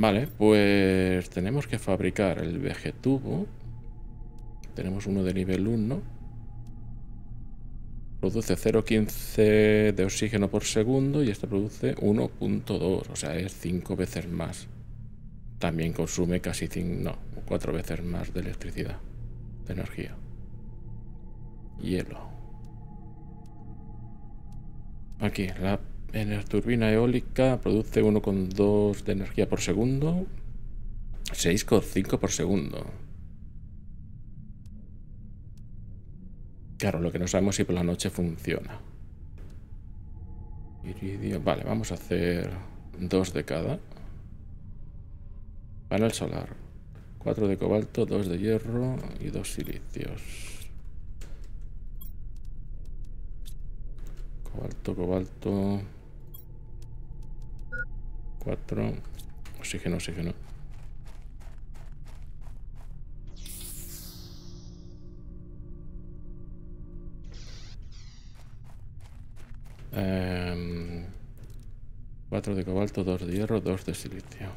Vale, pues tenemos que fabricar el Vegetubo. Tenemos uno de nivel 1. Produce 0,15 de oxígeno por segundo y este produce 1,2. O sea, es 5 veces más. También consume casi 4 veces más de electricidad, de energía. Hielo. Aquí, la turbina eólica produce 1,2 de energía por segundo, 6,5 por segundo. Claro, lo que no sabemos es si por la noche funciona. Iridio. Vale, vamos a hacer 2 de cada. Panel solar. 4 de cobalto, 2 de hierro y 2 silicios. Cobalto. 4. Oxígeno. Cuatro de cobalto, 2 de hierro, 2 de silicio.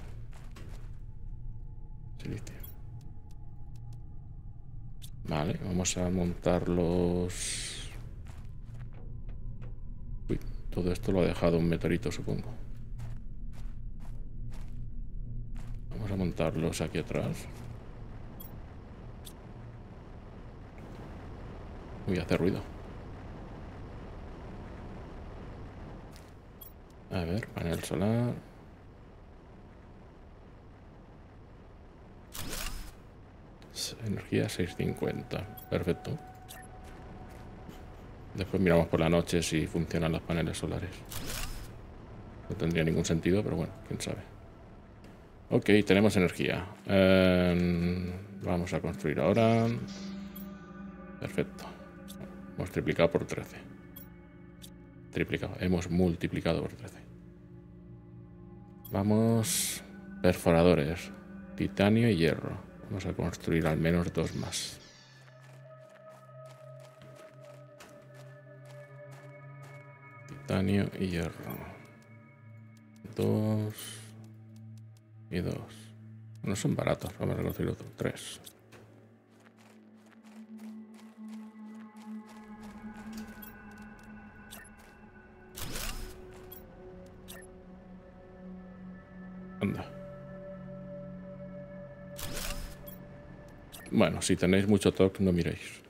Vale, vamos a montar los... Todo esto lo ha dejado un meteorito, supongo. Vamos a montarlos aquí atrás. Uy, hace ruido. A ver, panel solar. Energía 650. Perfecto. Después miramos por la noche si funcionan los paneles solares. No tendría ningún sentido, pero bueno, quién sabe. Ok, tenemos energía. Vamos a construir ahora. Perfecto. Hemos triplicado por 13. Hemos multiplicado por 13. Vamos. Perforadores. Titanio y hierro. Vamos a construir al menos 2 más. Titanio y hierro. 2 y 2. No son baratos, vamos a conseguir otro 3. Anda. Bueno, si tenéis mucho TOC no miréis.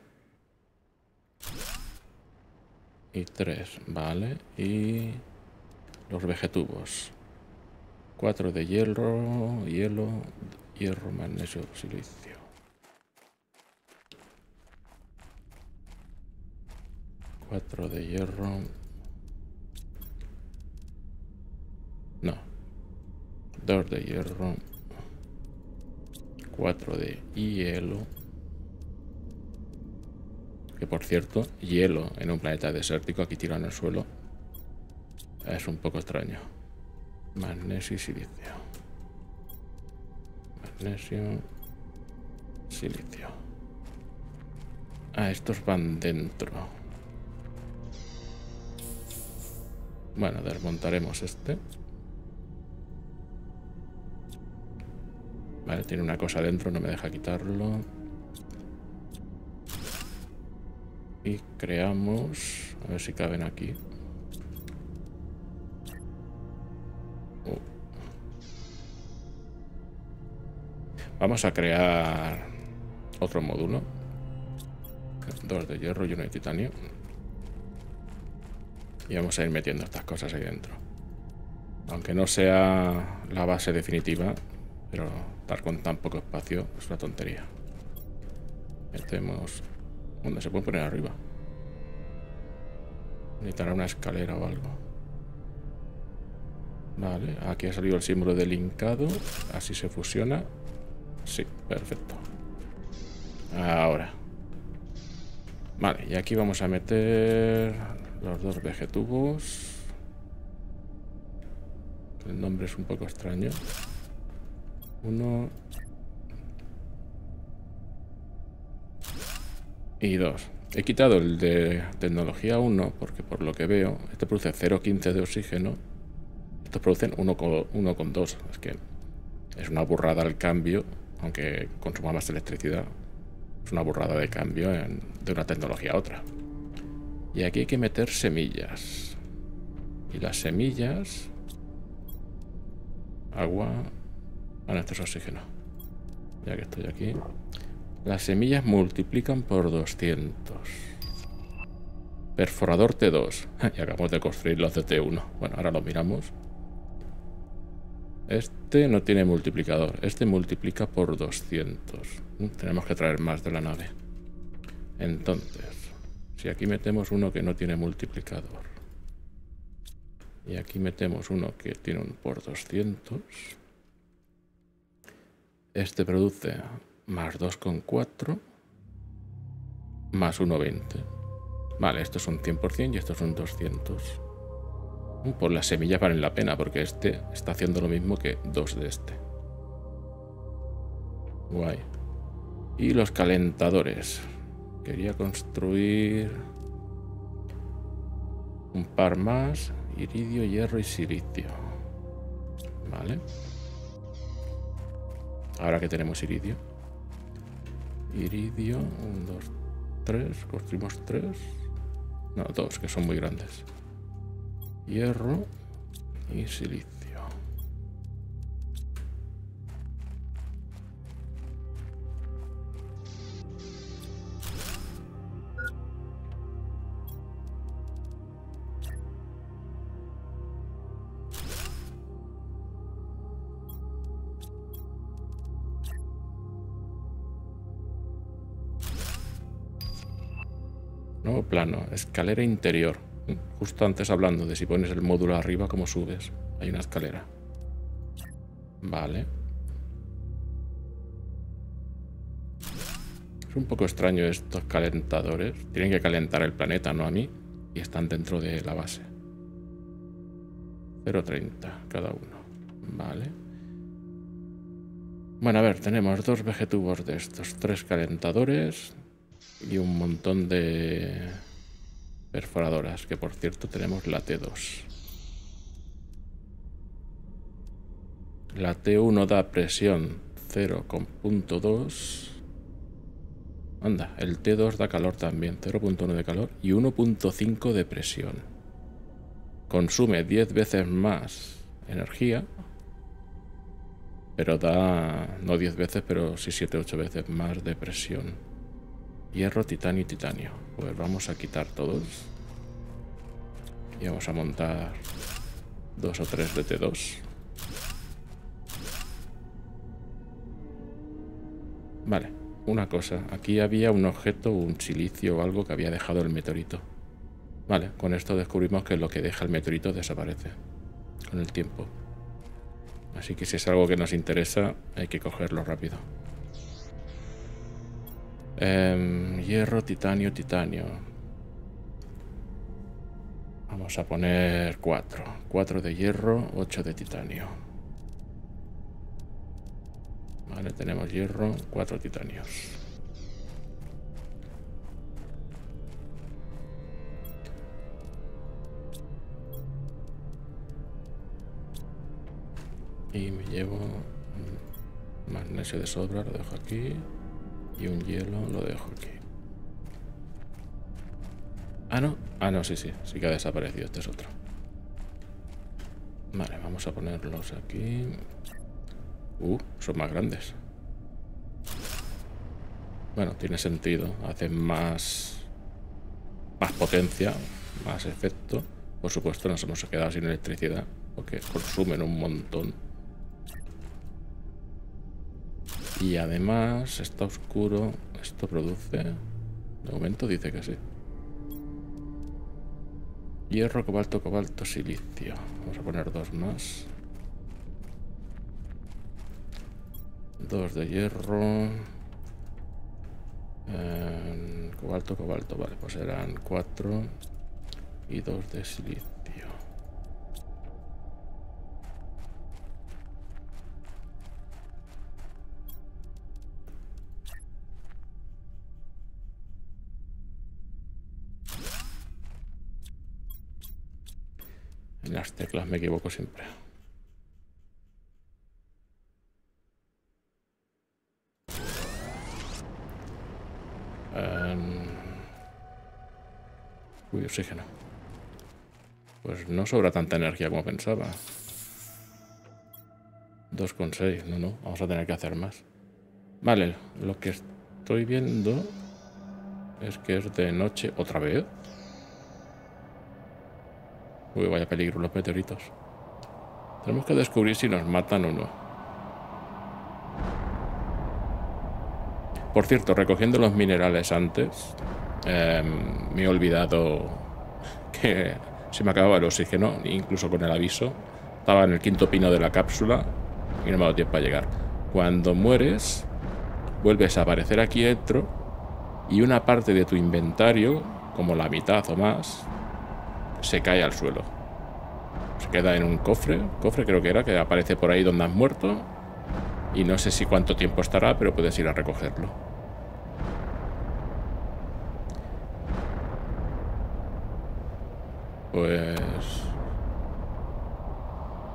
Y 3, vale. Y los vegetubos. 4 de hierro, magnesio, silicio. No. 2 de hierro. 4 de hielo. Que por cierto, hielo en un planeta desértico aquí tirado en el suelo es un poco extraño. Magnesio y silicio. Ah, estos van dentro. Bueno, desmontaremos este. Vale, tiene una cosa dentro, no me deja quitarlo. Y creamos... A ver si caben aquí. Vamos a crear otro módulo. 2 de hierro y 1 de titanio. Y vamos a ir metiendo estas cosas ahí dentro. Aunque no sea la base definitiva, pero estar con tan poco espacio es una tontería. Metemos... ¿Dónde se puede poner arriba? Necesitará una escalera o algo. Vale, aquí ha salido el símbolo del hincado. Así se fusiona. Sí, perfecto. Ahora. Vale, y aquí vamos a meter los 2 vegetubos. El nombre es un poco extraño. 1 y 2. He quitado el de tecnología 1 porque por lo que veo, este produce 0,15 de oxígeno. Estos producen 1,2. Es que Es una burrada el cambio, aunque consuma más electricidad. Es una burrada de cambio de una tecnología a otra. Y aquí hay que meter semillas. Y las semillas... Agua... Ah, no, esto es oxígeno. Ya que estoy aquí... Las semillas multiplican por 200. Perforador T2. Y acabamos de construir los de T1. Bueno, ahora lo miramos. Este no tiene multiplicador. Este multiplica por 200. Tenemos que traer más de la nave. Entonces, si aquí metemos uno que no tiene multiplicador. Y aquí metemos uno que tiene un por 200. Este produce... Más 2,4. Más 1,20. Vale, esto es un 100% y esto es un 200. Pues las semillas valen la pena porque este está haciendo lo mismo que dos de este. Guay. Y los calentadores. Quería construir un par más. Iridio, hierro y silicio. Vale. Ahora que tenemos iridio. Iridio, 1, 2, 3, construimos 3. No, 2, que son muy grandes. Hierro y silicio. Nuevo plano, escalera interior. Justo antes hablando de si pones el módulo arriba, cómo subes. Hay una escalera. Vale. Es un poco extraño estos calentadores. Tienen que calentar el planeta, no a mí. Y están dentro de la base. 0,30 cada uno. Vale. Bueno, a ver, tenemos dos vegetubos de estos. Tres calentadores... Y un montón de perforadoras, que por cierto tenemos la T2. La T1 da presión 0,2. Anda, el T2 da calor también, 0,1 de calor y 1,5 de presión. Consume 10 veces más energía, pero da, no 10 veces, pero sí 7-8 veces más de presión. Hierro, titanio y titanio. Pues vamos a quitar todos. Y vamos a montar dos o tres de T2. Vale, una cosa. Aquí había un objeto, un silicio o algo que había dejado el meteorito. Vale, con esto descubrimos que lo que deja el meteorito desaparece con el tiempo. Así que si es algo que nos interesa, hay que cogerlo rápido. Hierro, titanio, titanio. Vamos a poner 4. 4 de hierro, 8 de titanio. Vale, tenemos hierro, 4 titanios. Y me llevo magnesio de sobra, lo dejo aquí. Y un hielo lo dejo aquí. Ah, no, sí que ha desaparecido. Este es otro. Vale, vamos a ponerlos aquí. Son más grandes. Bueno, tiene sentido. Hacen más potencia, más efecto. Por supuesto, nos hemos quedado sin electricidad porque consumen un montón. Y además está oscuro. Esto produce... De momento dice que sí. Hierro, cobalto, cobalto, silicio. Vamos a poner dos más. Dos de hierro. Cobalto, cobalto. Vale, pues serán 4. Y 2 de silicio. Las teclas me equivoco siempre. Uy, oxígeno. Pues no sobra tanta energía como pensaba. 2,6. No, no. Vamos a tener que hacer más. Vale, lo que estoy viendo es que es de noche otra vez. Uy, vaya peligro los meteoritos. Tenemos que descubrir si nos matan o no. Por cierto, recogiendo los minerales antes, me he olvidado que se me acababa el oxígeno, incluso con el aviso. Estaba en el quinto pino de la cápsula y no me ha dado tiempo a llegar. Cuando mueres, vuelves a aparecer aquí dentro y una parte de tu inventario, como la mitad o más, se cae al suelo. Se queda en un cofre creo que era, que aparece por ahí donde has muerto. Y no sé si cuánto tiempo estará, pero puedes ir a recogerlo. Pues...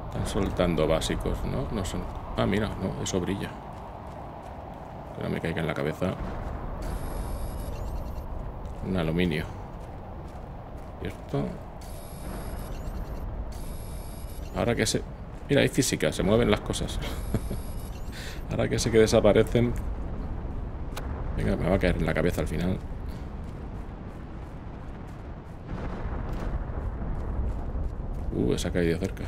están soltando básicos, ¿no? No son... Ah, mira, no, eso brilla. Que no me caiga en la cabeza. Un aluminio. ¿Y esto? Ahora que se... Mira, hay física, se mueven las cosas. Ahora que sé que desaparecen... Venga, me va a caer en la cabeza al final. Esa ha caído cerca.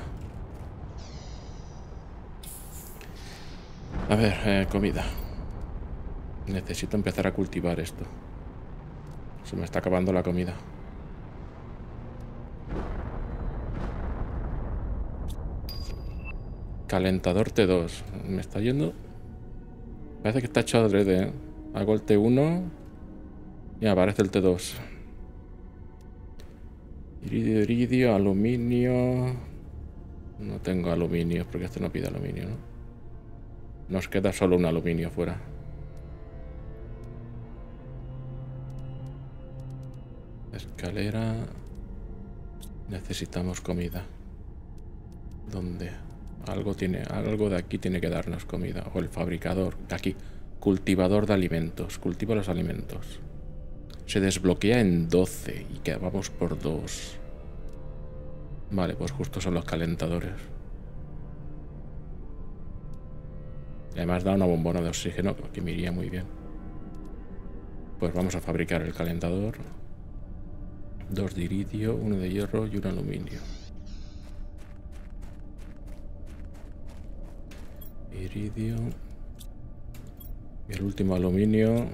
A ver, comida. Necesito empezar a cultivar esto. Se me está acabando la comida. Calentador T2. Me está yendo... Parece que está hecho adrede, ¿eh? Hago el T1 y aparece el T2. Iridio, iridio, aluminio... No tengo aluminio, porque este no pide aluminio, ¿no? Nos queda solo un aluminio fuera. Escalera... Necesitamos comida. ¿Dónde? Algo de aquí tiene que darnos comida. O el fabricador. De aquí. Cultivador de alimentos. Cultiva los alimentos. Se desbloquea en 12. Y que vamos por 2. Vale, pues justo son los calentadores. Y además da una bombona de oxígeno que me iría muy bien. Pues vamos a fabricar el calentador. 2 de iridio, 1 de hierro y 1 aluminio. Iridio. Y el último aluminio.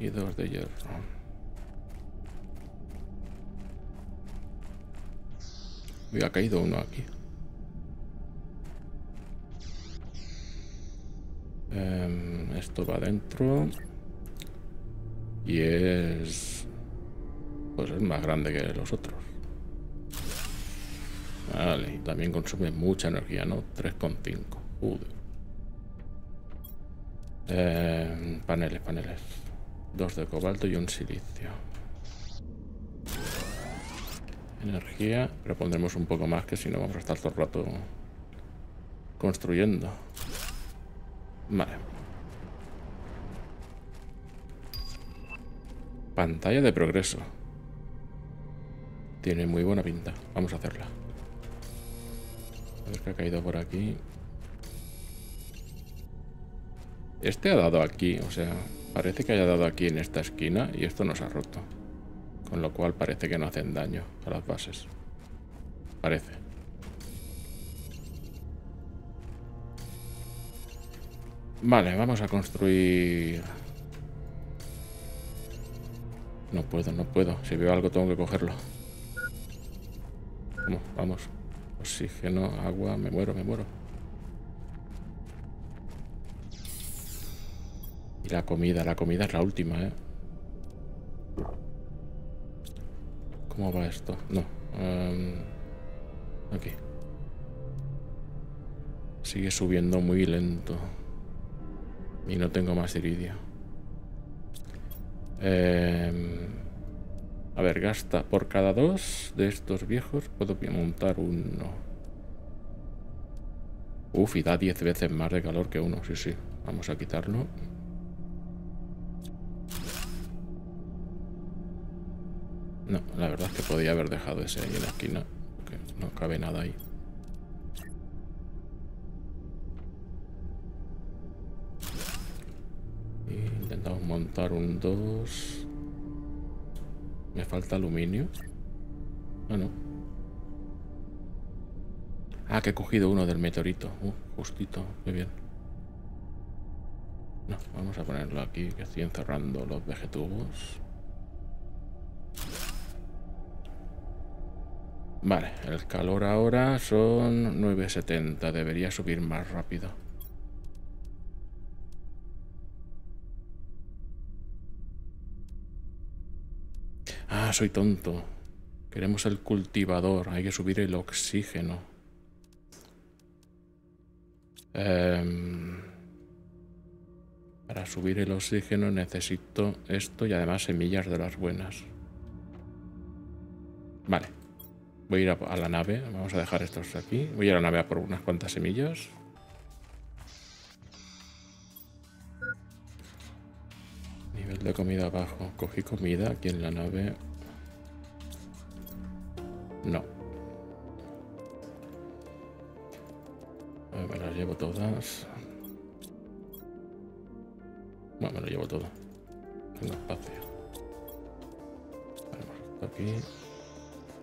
Y 2 de hierro. Uy, ha caído uno aquí. Esto va adentro. Y es... Pues es más grande que los otros. Vale, y también consume mucha energía, ¿no? 3,5. Paneles. 2 de cobalto y 1 silicio. Energía, pero pondremos un poco más, que si no vamos a estar todo el rato construyendo. Vale. Pantalla de progreso. Tiene muy buena pinta. Vamos a hacerla. A ver qué ha caído por aquí. Este ha dado aquí, o sea, parece que haya dado aquí en esta esquina y esto nos ha roto. Con lo cual parece que no hacen daño a las bases. Parece. Vale, vamos a construir... No puedo. Si veo algo tengo que cogerlo. Vamos. Oxígeno, agua, me muero. La comida es la última, ¿eh? ¿Cómo va esto? No. Aquí. Sigue subiendo muy lento. Y no tengo más iridio. A ver, gasta. Por cada 2 de estos viejos puedo montar 1. Uf, y da 10 veces más de calor que uno. Sí. Vamos a quitarlo. No, la verdad es que podía haber dejado ese ahí en la esquina, que no cabe nada ahí. Y intentamos montar un 2. Me falta aluminio. Ah, no. Ah, que he cogido uno del meteorito. Justito, muy bien. No, vamos a ponerlo aquí, que estoy encerrando los vegetubos. Vale, el calor ahora son 9,70. Debería subir más rápido. Ah, soy tonto. Queremos el cultivador. Hay que subir el oxígeno. Para subir el oxígeno necesito esto y además semillas de las buenas. Vale. Voy a ir a la nave. Vamos a dejar estos aquí. Voy a la nave a por unas cuantas semillas. Nivel de comida abajo. Cogí comida aquí en la nave. No. Me las llevo todas. Bueno, me lo llevo todo. Tengo espacio. Vamos, hasta aquí.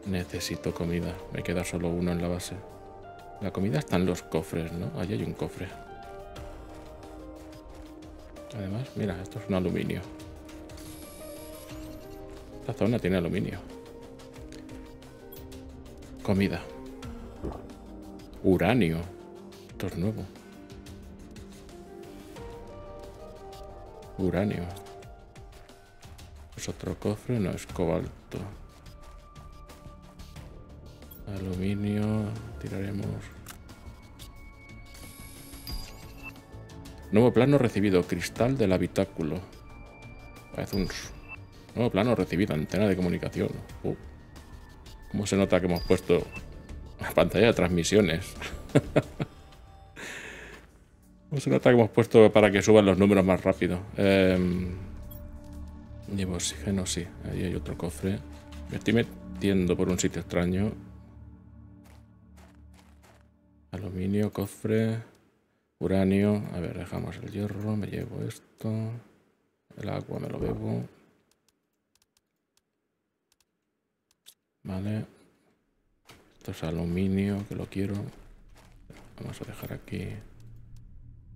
Necesito comida. Me queda solo uno en la base. La comida está en los cofres, ¿no? Allí hay un cofre. Además, mira, esto es un aluminio. Esta zona tiene aluminio. Comida. Uranio. Esto es nuevo. Uranio. Es otro cofre, no es cobalto. Aluminio, tiraremos. Nuevo plano recibido, cristal del habitáculo. Parece un nuevo plano recibido, antena de comunicación. ¿Cómo se nota que hemos puesto la pantalla de transmisiones? Se nota que hemos puesto para que suban los números más rápido. Llevo oxígeno, sí. Ahí hay otro cofre. Me estoy metiendo por un sitio extraño. Aluminio, cofre, uranio. A ver, dejamos el hierro. Me llevo esto. El agua me lo bebo. Vale. Esto es aluminio, que lo quiero. Vamos a dejar aquí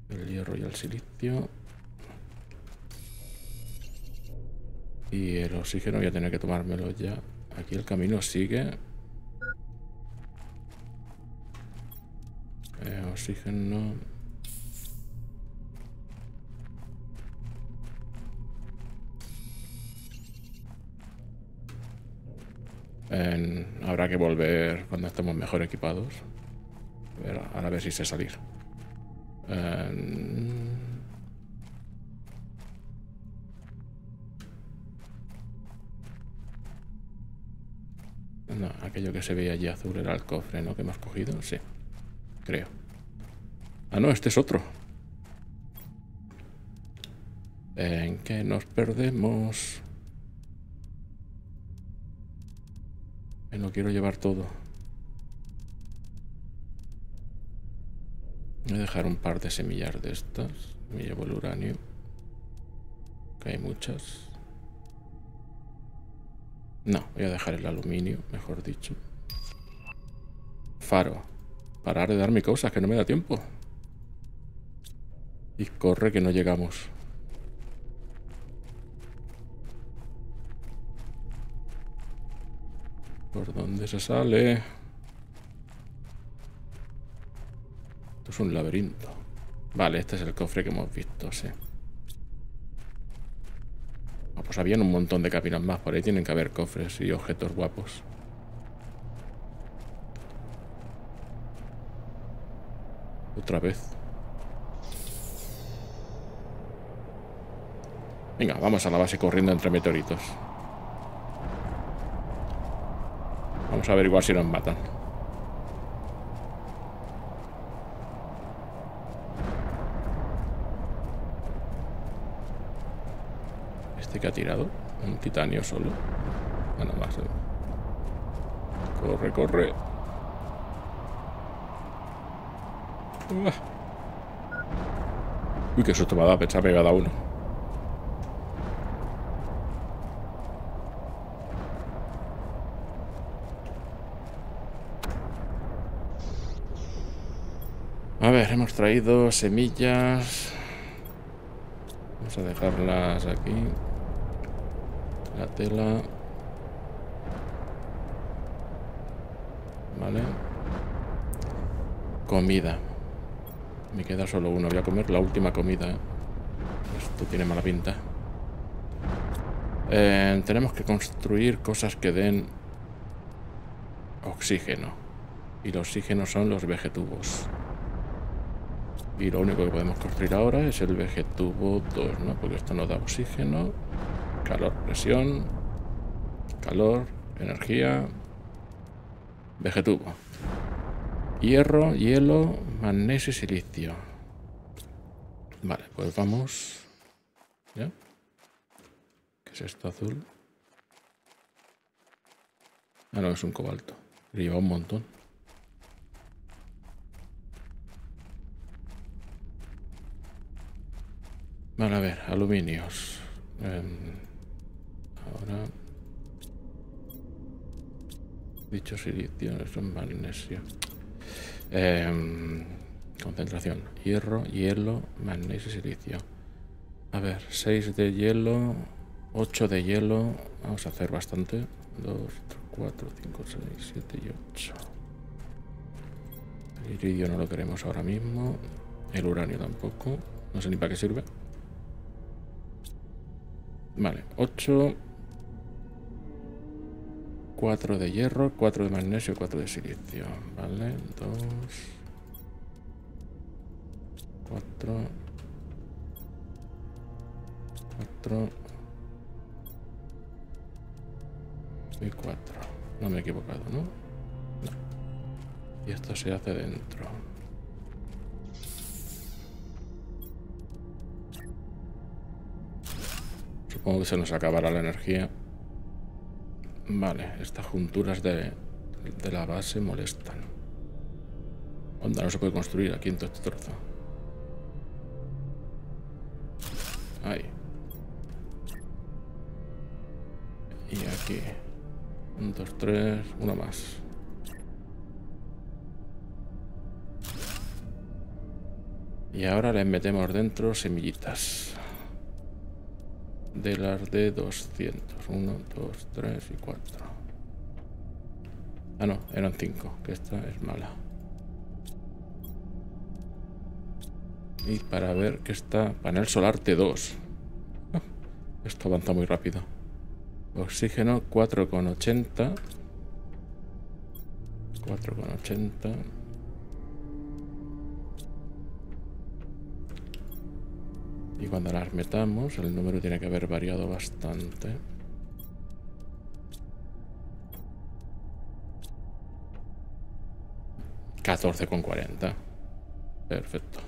el hierro y el silicio. Y el oxígeno voy a tener que tomármelo ya. Aquí el camino sigue. Oxígeno. Habrá que volver cuando estemos mejor equipados. A ver, ahora a ver si sé salir. No, aquello que se veía allí azul era el cofre, ¿no? Que hemos cogido, sí, creo. Ah, no, este es otro. ¿En qué nos perdemos? Me lo quiero llevar todo. Voy a dejar un par de semillas de estas. Me llevo el uranio, que hay muchas. No, voy a dejar el aluminio, mejor dicho. Faro. Parar de darme cosas, que no me da tiempo. Y corre, que no llegamos. ¿Por dónde se sale? Es un laberinto. Vale, este es el cofre que hemos visto, sí. Ah, pues habían un montón de caminos más. Por ahí tienen que haber cofres y objetos guapos. Otra vez. Venga, vamos a la base corriendo entre meteoritos. Vamos a averiguar si nos matan. Que ha tirado un titanio solo. Bueno, va, se va. Corre, corre. Uah. Uy, qué susto me ha dado, pensaba que me había dado uno. A ver, hemos traído semillas. Vamos a dejarlas aquí. La tela. Vale. Comida. Me queda solo uno. Voy a comer la última comida. Esto tiene mala pinta. Tenemos que construir cosas que den oxígeno. Y el oxígeno son los vegetubos. Y lo único que podemos construir ahora es el Vegetubo 2, ¿no? Porque esto nos da oxígeno, calor, presión, calor, energía, Vegetubo. Hierro, hielo, magnesio y silicio. Vale, pues vamos. ¿Ya? ¿Qué es esto azul? Ah, no, es un cobalto. Le lleva un montón. Vale, a ver, aluminios. Ahora. Dicho silicio, eso es magnesio. Concentración. Hierro, hielo, magnesio y silicio. A ver, 6 de hielo, 8 de hielo. Vamos a hacer bastante. 2, 3, 4, 5, 6, 7 y 8. El iridio no lo queremos ahora mismo. El uranio tampoco. No sé ni para qué sirve. Vale, 8, 4 de hierro, 4 de magnesio, 4 de silicio. Vale, 2, 4, 4 y 4. No me he equivocado, ¿no? No. Y esto se hace dentro. Supongo que se nos acabará la energía. Vale, estas junturas de la base molestan. Onda, no se puede construir aquí en todo este trozo. Ahí. Y aquí. 1, 2, 3, uno más. Y ahora les metemos dentro semillitas. De las de 200. 1, 2, 3 y 4. Ah, no, eran 5. Que esta es mala. Y para ver que está. Panel solar T2. Esto avanza muy rápido. Oxígeno 4,80. 4,80. Y cuando las metamos, el número tiene que haber variado bastante. $14,40. Perfecto.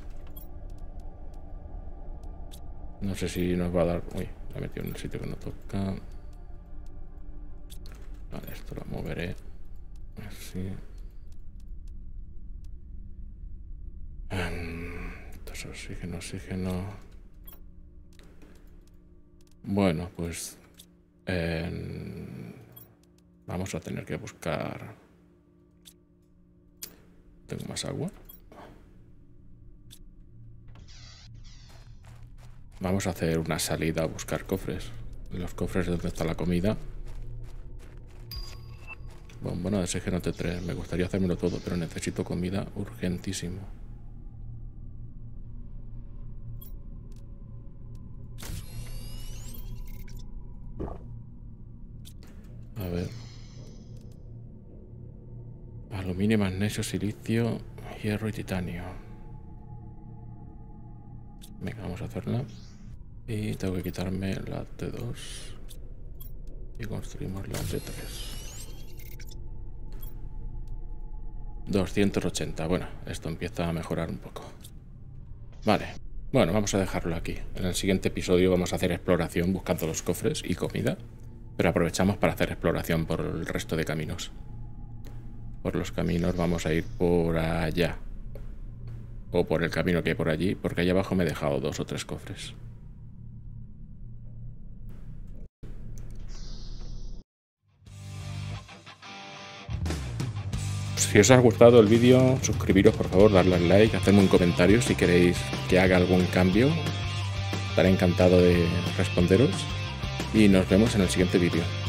No sé si nos va a dar... Uy, la he metido en el sitio que no toca. Vale, esto lo moveré. Así. Esto es oxígeno, oxígeno... Bueno, pues vamos a tener que buscar... ¿Tengo más agua? Vamos a hacer una salida a buscar cofres. Los cofres donde está la comida. Bombona de oxígeno T3. Me gustaría hacérmelo todo, pero necesito comida urgentísimo. A ver. Aluminio, magnesio, silicio, hierro y titanio. Venga, vamos a hacerla. Y tengo que quitarme la T2. Y construimos la T3. 280. Bueno, esto empieza a mejorar un poco. Vale. Bueno, vamos a dejarlo aquí. En el siguiente episodio vamos a hacer exploración buscando los cofres y comida. pero aprovechamos para hacer exploración por el resto de caminos. Por los caminos vamos a ir por allá. O por el camino que hay por allí, porque ahí abajo me he dejado 2 o 3 cofres. Si os ha gustado el vídeo, suscribiros por favor, darle al like, hacedme un comentario si queréis que haga algún cambio. Estaré encantado de responderos y nos vemos en el siguiente vídeo.